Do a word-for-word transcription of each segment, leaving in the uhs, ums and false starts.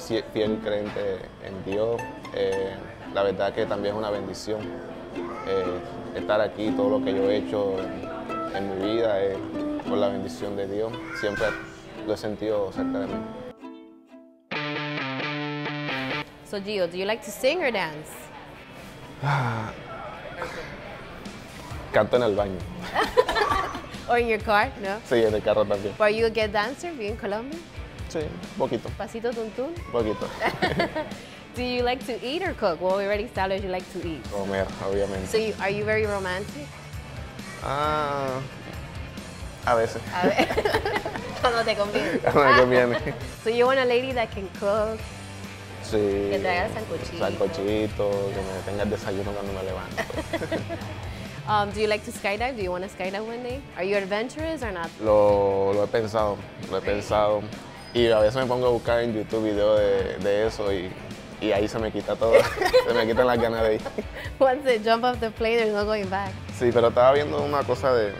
soy fiel creyente en Dios. Eh, la verdad que también es una bendición eh, estar aquí, todo lo que yo he hecho en, en mi vida es eh, por la bendición de Dios. Siempre lo he sentido cerca de mí. So Gio, do you like to sing or dance? Canto en el baño. Or in your car, no? Sí, en el carro también. Were you a good dancer being in Colombia? Sí, poquito. Pasito tuntun? Poquito. Do you like to eat or cook? Well, we already established you like to eat. Comer, obviamente. So you, are you very romantic? Ah, uh, a veces. A veces. Cuando te conviene. Cuando te conviene. So you want a lady that can cook? Sí, que traiga sancochito. Sancochito, que me tenga el desayuno cuando me levanto. um, do you like to skydive? Do you want to skydive one day? Are you adventurous or not? Lo, lo he pensado, lo he pensado. Y a veces me pongo a buscar en YouTube videos de, de eso y, y ahí se me quita todo. Se me quitan las ganas de ir. Once they jump off the plane, there's no going back. Sí, pero estaba viendo una cosa de,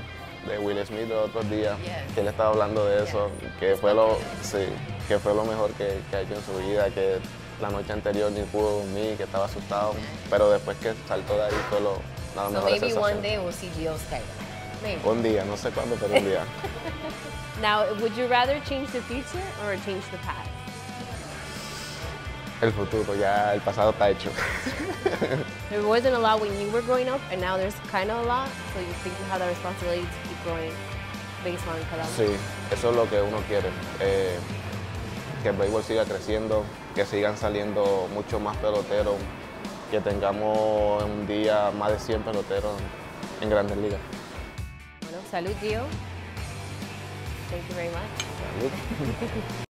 de Will Smith los otros días, yes, que él estaba hablando de eso, yes, que fue lo, sí, que fue lo mejor que, que ha hecho en su vida, que la noche anterior ni pudo dormir, que estaba asustado, pero después que saltó de ahí fue lo nada más. So maybe one day we'll see Gio skydive. Un día, no sé cuándo, pero un día. Now, would you rather change the future or change the past? El futuro, ya el pasado está hecho. There wasn't a lot when you were growing up, and now there's kind of a lot, so you think you have the responsibility to keep growing based on Colombia. Sí, eso es lo que uno quiere. Eh, que el béisbol siga creciendo, que sigan saliendo mucho más peloteros, que tengamos un día más de cien peloteros en Grandes Ligas. Bueno, salud, Gio. Thank you very much.